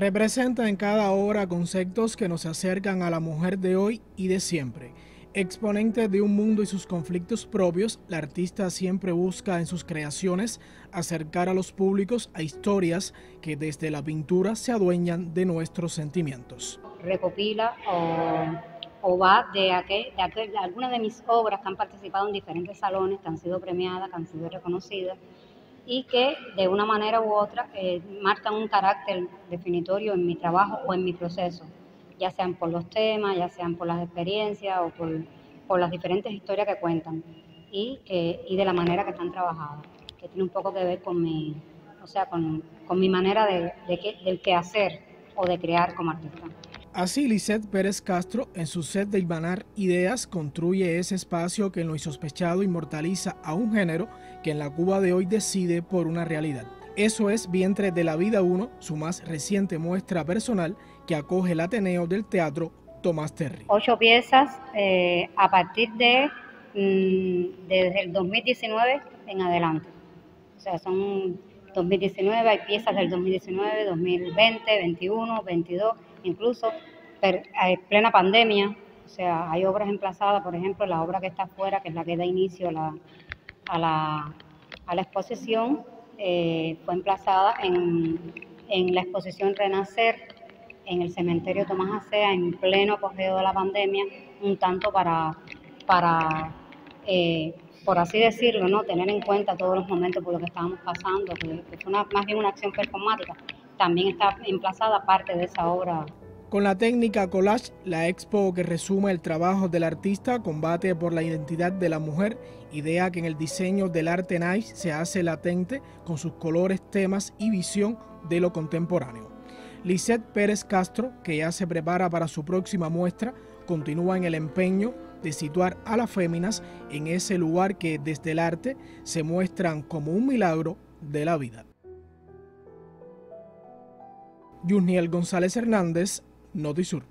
representa en cada obra conceptos que nos acercan a la mujer de hoy y de siempre. Exponente de un mundo y sus conflictos propios, la artista siempre busca en sus creaciones acercar a los públicos a historias que desde la pintura se adueñan de nuestros sentimientos. Recopila o va de algunas de mis obras que han participado en diferentes salones, que han sido premiadas, que han sido reconocidas y que de una manera u otra marcan un carácter definitorio en mi trabajo o en mi proceso, ya sean por los temas, ya sean por las experiencias o por las diferentes historias que cuentan y de la manera que están trabajadas, que tiene un poco que ver con mi, o sea, con mi manera del quehacer o de crear como artista. Así, Lizette Pérez Castro, en su set de Ibanar Ideas, construye ese espacio que en lo insospechado inmortaliza a un género que en la Cuba de hoy decide por una realidad. Eso es Vientre de la Vida 1, su más reciente muestra personal que acoge el Ateneo del Teatro Tomás Terry. 8 piezas a partir de desde el 2019 en adelante. O sea, son 2019, hay piezas del 2019, 2020, 21, 22, incluso plena pandemia. O sea, hay obras emplazadas, por ejemplo, la obra que está afuera, que es la que da inicio a la exposición, fue emplazada en la exposición Renacer, en el cementerio Tomás Acea, en pleno apogeo de la pandemia, un tanto para por así decirlo, ¿no?, tener en cuenta todos los momentos por los que estábamos pasando, que fue más bien una acción performática. También está emplazada parte de esa obra. Con la técnica collage, la expo que resume el trabajo del artista combate por la identidad de la mujer, idea que en el diseño del arte nice se hace latente con sus colores, temas y visión de lo contemporáneo. Lizette Pérez Castro, que ya se prepara para su próxima muestra, continúa en el empeño de situar a las féminas en ese lugar que desde el arte se muestran como un milagro de la vida. Juniel González Hernández, NotiSur.